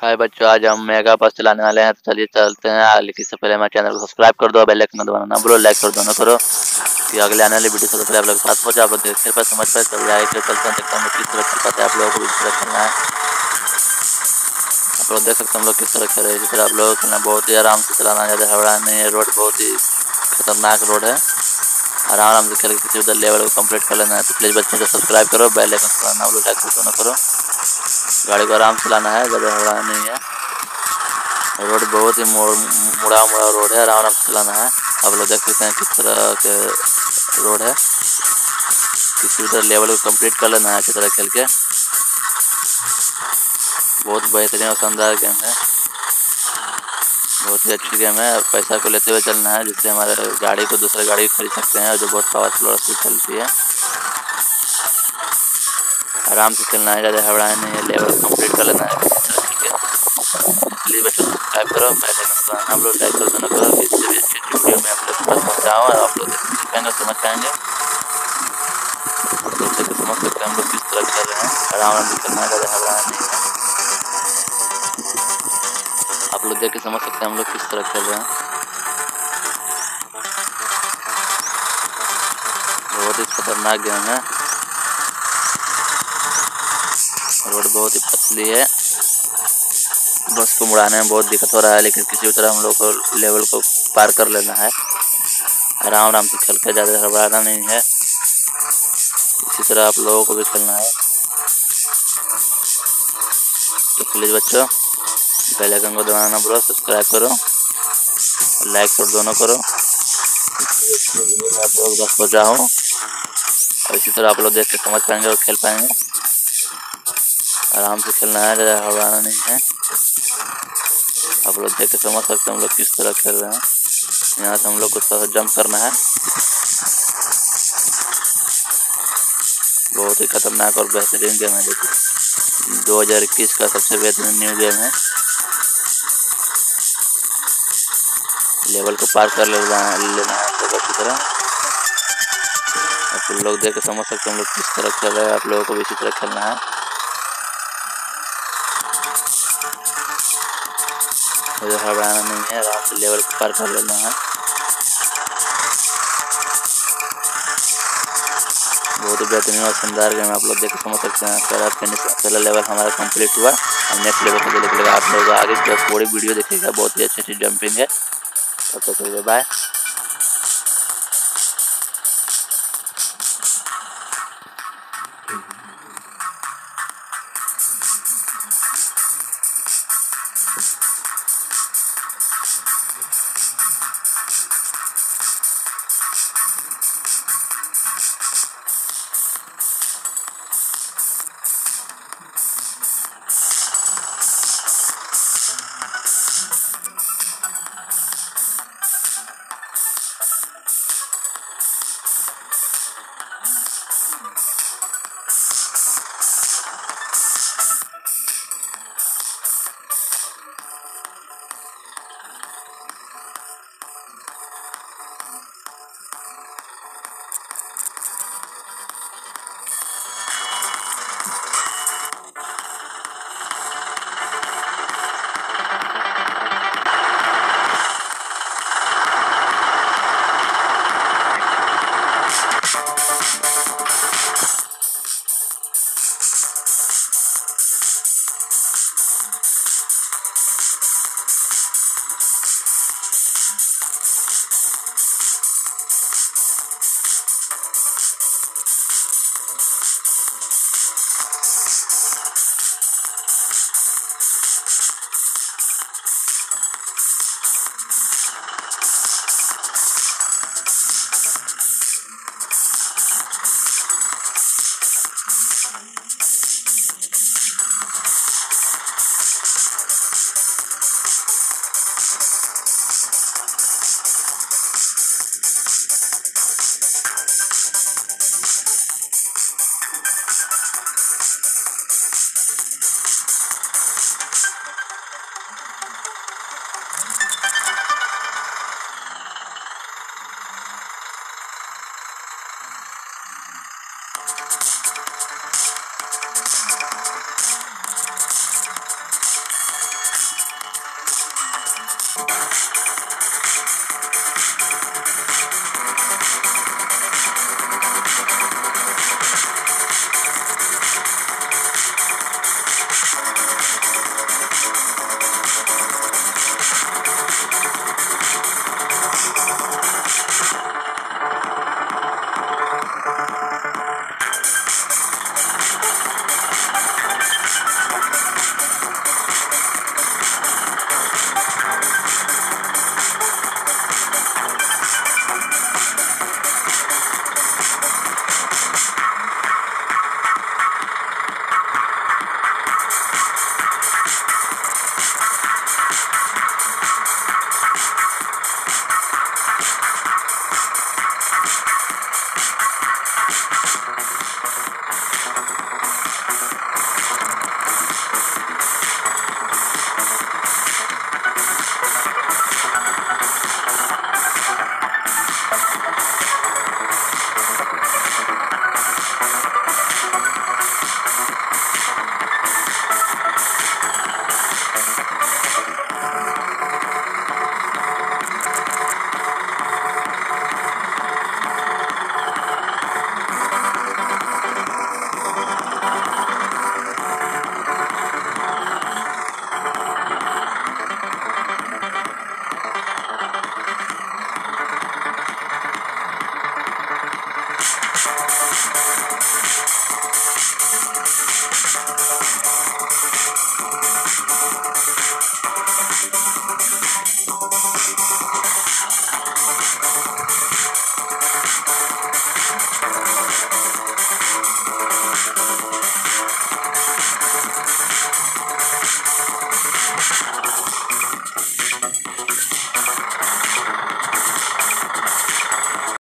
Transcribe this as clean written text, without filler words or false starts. हाय बच्चों, आज हम मेगा पास चलाने वाले हैं। तो चलिए चलते हैं। लेकिन इससे पहले हमारे चैनल को सब्सक्राइब कर दो, बेल आइकन दबाना ना भूलो, लाइक कर दोनों करो कि अगले आने वाले वीडियो से पहले आप लोग साथ पहुंचे, आप लोग देखते पाए, समझ पाए। चल जाए चलते हैं, देखते हैं किस तरह खेल पाते हैं। आप लोगों को भी खेलना है, आप लोग देख सकते हैं हम लोग किस तरह खेल रहे हैं। फिर आप लोग खेलना बहुत ही आराम से चलाना, ज़्यादा हवा नहीं है। रोड बहुत ही खतरनाक रोड है, आराम से खेल के किसी उधर लेवल को कम्प्लीट कर लेना है। तो प्लीज़ बच्चों को सब्सक्राइब करो, बेल आइकन दबाना ना भूलो, लाइक कर दोनों करो। गाड़ी को आराम से लाना है, ज़्यादा हवा नहीं है। रोड बहुत ही मुड़ा मुड़ा रोड है, आराम से चलाना है। आप लोग देख सकते हैं किस तरह के रोड है, किसी भी तरह लेवल को कंप्लीट कर लेना है अच्छी तरह खेल के। बहुत बेहतरीन और शानदार गेम है, बहुत ही अच्छी गेम है। पैसा को लेते हुए चलना है, जिससे हमारे गाड़ी को दूसरे गाड़ी खरीद सकते हैं, जो बहुत पावरफुल और चलती है। आराम से खेलना है, ज़्यादा हड़ाना नहीं है, लेवल कंप्लीट कर लेना है। प्लीज़ बच्चों सब्सक्राइब करो, पहले हम लोग लाइक कर देना करो, इससे भी अच्छी वीडियो में आप लोग के पास पहुँचाओ और आप लोग पाएंगे, समझ पाएंगे। आप लोग समझ सकते हैं हम लोग किस तरह कर रहे हैं। आराम से करना है, ज़्यादा हड़ाना नहीं है। आप लोग देख के समझ सकते हैं हम लोग किस तरह कर रहे हैं। बहुत ही खतरनाक गेम है, रोड बहुत ही पतली है, बस को मुड़ाने में बहुत दिक्कत हो रहा है। लेकिन किसी भी तरह हम लोग को लेवल को पार कर लेना है, आराम आराम से खेल कर, ज़्यादा घबराना नहीं है। इसी तरह आप लोगों को भी खेलना है। तो प्लीज़ बच्चों बेल आइकन को दबाना ना भूलो, सब्सक्राइब करो, लाइक करो, दोनों करो। आप लोग बस बचा हो और इसी तरह आप लोग देख के समझ पाएंगे और खेल पाएंगे। आराम से खेलना है, ज़्यादा हड़बड़ाना नहीं है। आप लोग देख के समझ सकते हैं हम लोग किस तरह खेल रहे हैं। यहाँ से हम लोग को थोड़ा जंप करना है। बहुत ही खतरनाक और बेहतरीन गेम है, देखिए 2021 का सबसे बेहतरीन न्यू गेम है। लेवल को पार कर लेना है तो अच्छी तरह। आप लोग देख के समझ सकते हैं हम लोग किस तरह खेल रहे हैं। आप लोगों को भी इसी तरह खेलना है। मुझे हड़बड़ाना नहीं है, आराम से लेवल को पार कर लेना है। बहुत ही बेहतरीन और शानदार गेम आप लोग देख के समझ सकते हैं। अगर आप फिनिश पहला लेवल हमारा कंप्लीट हुआ, हम नेक्स्ट लेवल को देख लेगा। आप लोग आगे पूरी वीडियो देखिएगा, बहुत ही अच्छी अच्छी जंपिंग है। तब तक के लिए बाय।